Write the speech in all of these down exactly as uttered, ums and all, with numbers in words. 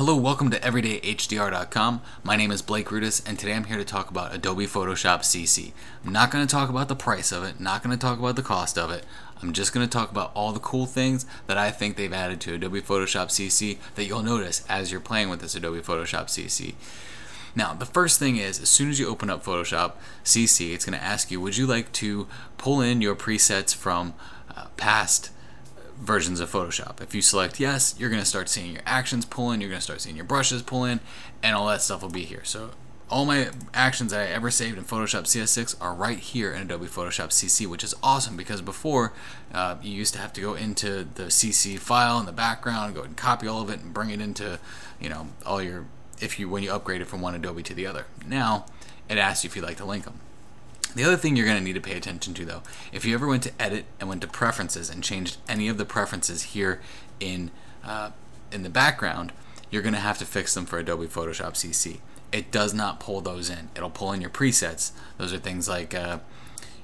Hello, welcome to Everyday H D R dot com. My name is Blake Rudis, and today I'm here to talk about Adobe Photoshop C C. I'm not going to talk about the price of it, not going to talk about the cost of it. I'm just going to talk about all the cool things that I think they've added to Adobe Photoshop C C that you'll notice as you're playing with this Adobe Photoshop C C. Now, the first thing is, as soon as you open up Photoshop C C, it's going to ask you, would you like to pull in your presets from uh, past versions of Photoshop? If you select yes, you're going to start seeing your actions pull in, you're going to start seeing your brushes pull in, and all that stuff will be here. So all my actions that I ever saved in Photoshop C S six are right here in Adobe Photoshop C C, which is awesome because before uh, you used to have to go into the C C file in the background, go and copy all of it and bring it into, you know, all your, if you, when you upgrade it from one Adobe to the other. Now it asks you if you'd like to link them. The other thing you're going to need to pay attention to, though, if you ever went to Edit and went to Preferences and changed any of the preferences here in uh, in the background, you're going to have to fix them for Adobe Photoshop C C. It does not pull those in. It'll pull in your presets. Those are things like uh,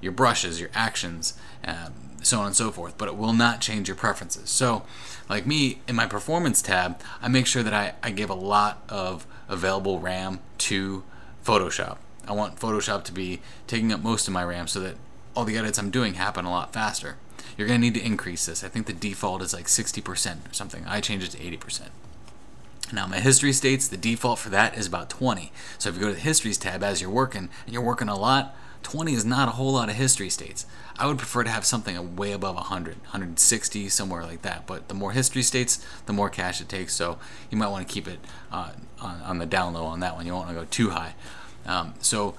your brushes, your actions, um, so on and so forth, but it will not change your preferences. So, like me, in my Performance tab, I make sure that I, I give a lot of available RAM to Photoshop. I want Photoshop to be taking up most of my RAM so that all the edits I'm doing happen a lot faster. You're going to need to increase this. I think the default is like sixty percent or something. I change it to eighty percent. Now my history states, the default for that is about twenty. So if you go to the Histories tab as you're working, and you're working a lot, twenty is not a whole lot of history states. I would prefer to have something way above one hundred, one hundred sixty, somewhere like that. But the more history states, the more cache it takes. So you might want to keep it uh, on, on the down low on that one. You don't want to go too high. Um, so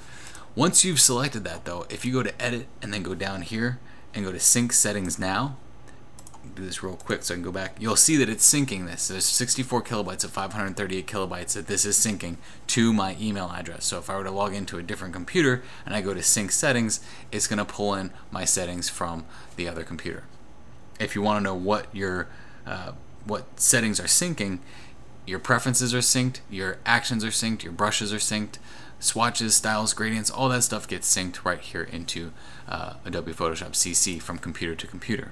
once you've selected that, though, if you go to Edit and then go down here and go to Sync Settings Now, do this real quick so I can go back, you'll see that it's syncing this. There's sixty-four kilobytes of five hundred thirty-eight kilobytes that this is syncing to my email address. So if I were to log into a different computer and I go to Sync Settings, it's going to pull in my settings from the other computer. If you want to know what your uh, what settings are syncing, your preferences are synced, your actions are synced, your brushes are synced, swatches, styles, gradients, all that stuff gets synced right here into uh, Adobe Photoshop C C from computer to computer.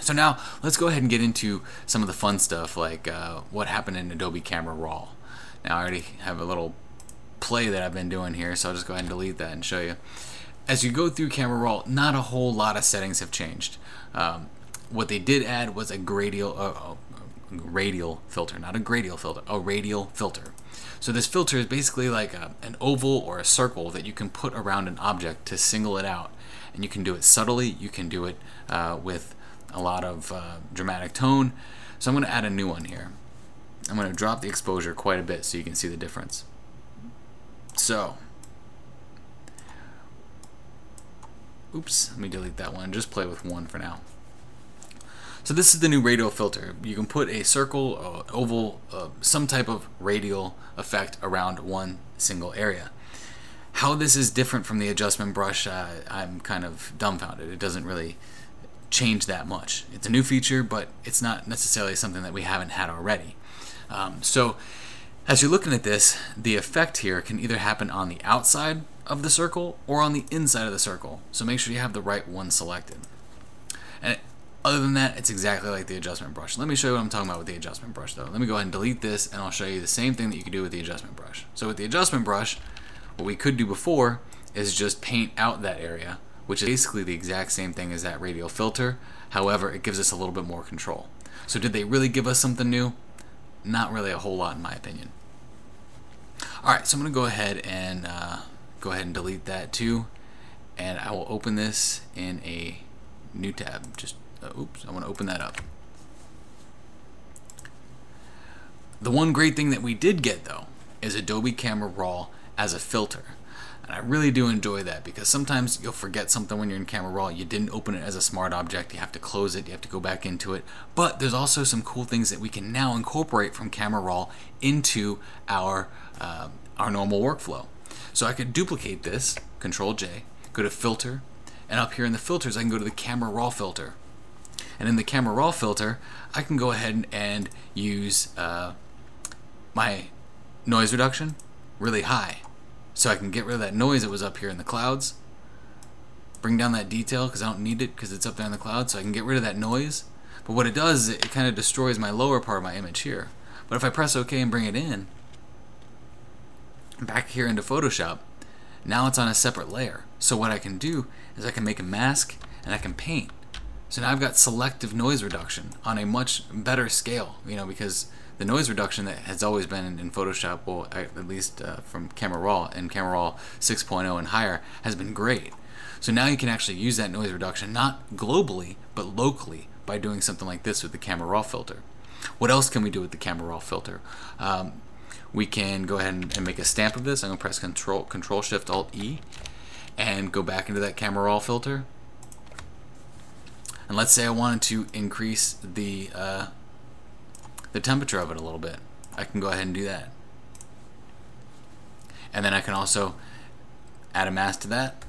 So now let's go ahead and get into some of the fun stuff, like uh, what happened in Adobe Camera Raw. Now I already have a little play that I've been doing here, so I'll just go ahead and delete that and show you. As you go through Camera Raw, not a whole lot of settings have changed. Um, what they did add was a gradial, uh, oh, radial filter, not a gradial filter, a radial filter. So this filter is basically like a, an oval or a circle that you can put around an object to single it out. And you can do it subtly, you can do it uh, with a lot of uh, dramatic tone. So I'm going to add a new one here. I'm going to drop the exposure quite a bit so you can see the difference. So, oops, let me delete that one, just play with one for now. So this is the new radial filter. You can put a circle, or oval, uh, some type of radial effect around one single area. How this is different from the adjustment brush, uh, I'm kind of dumbfounded. It doesn't really change that much. It's a new feature, but it's not necessarily something that we haven't had already. Um, so as you're looking at this, the effect here can either happen on the outside of the circle or on the inside of the circle. So make sure you have the right one selected. And it, other than that, it's exactly like the adjustment brush. Let me show you what I'm talking about with the adjustment brush, though. Let me go ahead and delete this, and I'll show you the same thing that you can do with the adjustment brush. So with the adjustment brush, what we could do before is just paint out that area, which is basically the exact same thing as that radial filter. However, it gives us a little bit more control. So did they really give us something new? Not really a whole lot, in my opinion. All right, so I'm going to go ahead and uh, go ahead and delete that too, and I will open this in a new tab. Just Uh, oops, I want to open that up. The one great thing that we did get, though, is Adobe Camera Raw as a filter. And I really do enjoy that, because sometimes you'll forget something when you're in Camera Raw. You didn't open it as a smart object. You have to close it. You have to go back into it. But there's also some cool things that we can now incorporate from Camera Raw into our, uh, our normal workflow. So I could duplicate this, Control J, go to Filter, and up here in the filters, I can go to the Camera Raw filter. And in the Camera Raw filter, I can go ahead and, and use uh, my noise reduction really high. So I can get rid of that noise that was up here in the clouds, bring down that detail because I don't need it because it's up there in the clouds, so I can get rid of that noise. But what it does is it, it kind of destroys my lower part of my image here. But if I press OK and bring it in, back here into Photoshop, now it's on a separate layer. So what I can do is I can make a mask and I can paint. So now I've got selective noise reduction on a much better scale, you know, because the noise reduction that has always been in Photoshop, well, at least uh, from Camera Raw and Camera Raw six point oh and higher, has been great. So now you can actually use that noise reduction, not globally, but locally, by doing something like this with the Camera Raw filter. What else can we do with the Camera Raw filter? Um, we can go ahead and, and make a stamp of this. I'm going to press Control, Control Shift Alt E and go back into that Camera Raw filter. And let's say I wanted to increase the uh, the temperature of it a little bit. I can go ahead and do that. And then I can also add a mask to that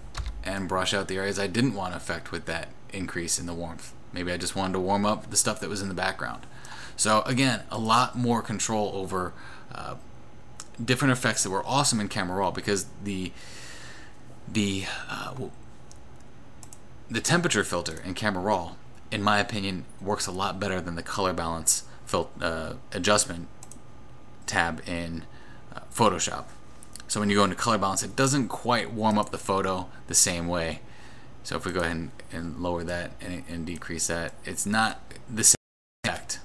and brush out the areas I didn't want to affect with that increase in the warmth. Maybe I just wanted to warm up the stuff that was in the background. So again, a lot more control over uh, different effects that were awesome in Camera Raw, because the the uh, the temperature filter in Camera Raw, in my opinion, works a lot better than the color balance fil uh, adjustment tab in uh, Photoshop. So when you go into color balance, it doesn't quite warm up the photo the same way. So if we go ahead and, and lower that and, and decrease that, it's not the same effect.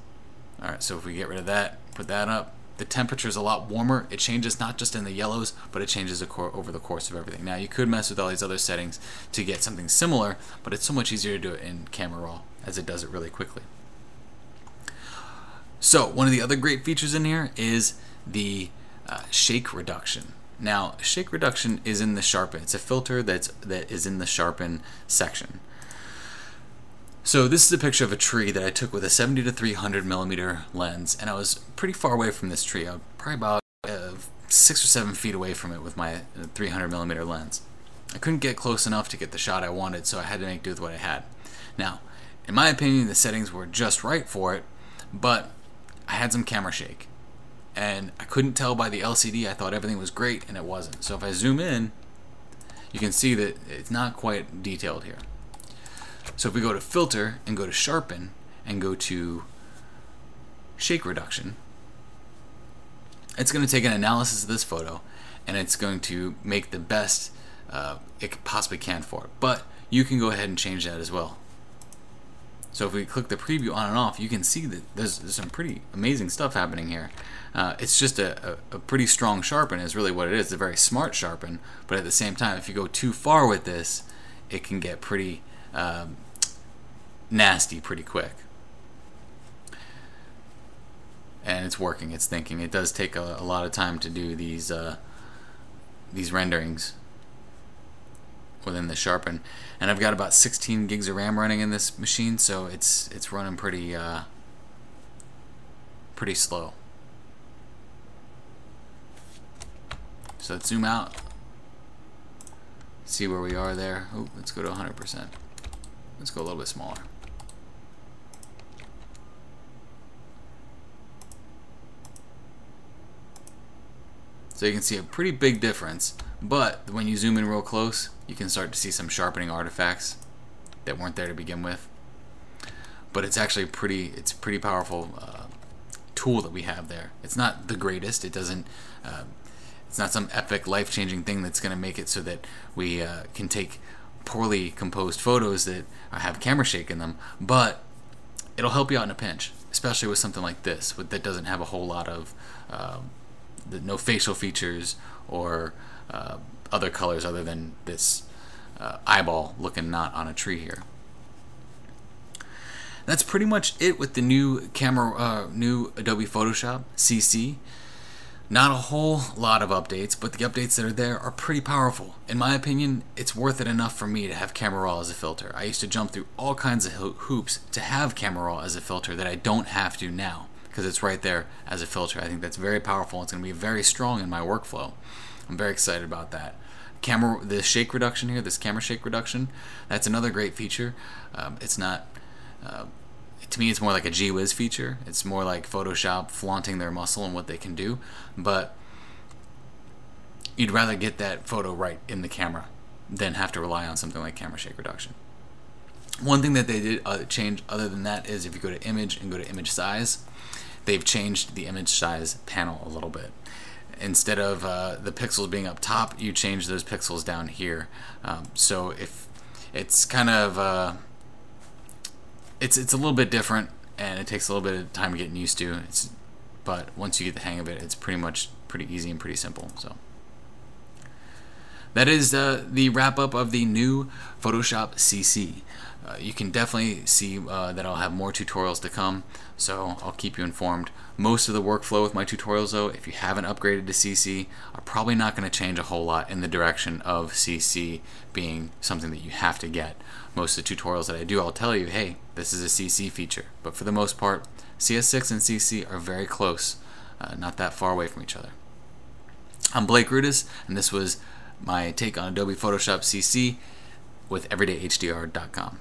All right, so if we get rid of that, put that up, the temperature is a lot warmer. It changes not just in the yellows, but it changes over the course of everything. Now you could mess with all these other settings to get something similar, but it's so much easier to do it in Camera Raw, as it does it really quickly. So one of the other great features in here is the uh, shake reduction. Now, shake reduction is in the sharpen. It's a filter that's that is in the sharpen section. So this is a picture of a tree that I took with a seventy to three hundred millimeter lens, and I was pretty far away from this tree. I was probably about uh, six or seven feet away from it with my three hundred millimeter lens. I couldn't get close enough to get the shot I wanted, so I had to make do with what I had. Now, in my opinion, the settings were just right for it, but I had some camera shake. And I couldn't tell by the L C D. I thought everything was great, and it wasn't. So if I zoom in, you can see that it's not quite detailed here. So if we go to Filter and go to Sharpen and go to Shake Reduction, it's going to take an analysis of this photo, and it's going to make the best uh, it possibly can for it. But you can go ahead and change that as well. So if we click the preview on and off, you can see that there's, there's some pretty amazing stuff happening here. Uh, it's just a, a, a pretty strong sharpen is really what it is. It's a very smart sharpen, but at the same time, if you go too far with this, it can get pretty um, nasty pretty quick. And it's working, it's thinking. It does take a, a lot of time to do these, uh, these renderings within the sharpen, and I've got about sixteen gigs of RAM running in this machine, so it's it's running pretty uh, pretty slow. So let's zoom out, see where we are there. Oh, let's go to one hundred percent. Let's go a little bit smaller. So you can see a pretty big difference, but when you zoom in real close, you can start to see some sharpening artifacts that weren't there to begin with. But it's actually pretty, it's a pretty powerful uh, tool that we have there. It's not the greatest. It doesn't, uh, it's not some epic life-changing thing that's going to make it so that we uh, can take poorly composed photos that have camera shake in them, but it'll help you out in a pinch, especially with something like this that doesn't have a whole lot of uh, the, no facial features or Uh, other colors other than this uh, eyeball looking knot on a tree here. That's pretty much it with the new camera, uh, new Adobe Photoshop C C. Not a whole lot of updates, but the updates that are there are pretty powerful. In my opinion, it's worth it enough for me to have Camera Raw as a filter. I used to jump through all kinds of hoops to have Camera Raw as a filter that I don't have to now, because it's right there as a filter. I think that's very powerful. It's going to be very strong in my workflow. I'm very excited about that. Camera, the shake reduction here, this camera shake reduction, that's another great feature. Um, it's not, uh, to me, it's more like a gee whiz feature. It's more like Photoshop flaunting their muscle and what they can do, but you'd rather get that photo right in the camera than have to rely on something like camera shake reduction. One thing that they did uh, change other than that is if you go to Image and go to Image Size, they've changed the image size panel a little bit. Instead of uh, the pixels being up top, you change those pixels down here. Um, so if it's kind of uh, it's it's a little bit different, and it takes a little bit of time getting used to. It's, but once you get the hang of it, it's pretty much pretty easy and pretty simple. So that is uh, the wrap up of the new Photoshop C C. Uh, you can definitely see uh, that I'll have more tutorials to come, so I'll keep you informed. Most of the workflow with my tutorials, though, if you haven't upgraded to C C, are probably not going to change a whole lot in the direction of C C being something that you have to get. Most of the tutorials that I do, I'll tell you, hey, this is a C C feature. But for the most part, C S six and C C are very close, uh, not that far away from each other. I'm Blake Rudis, and this was my take on Adobe Photoshop C C with Everyday H D R dot com.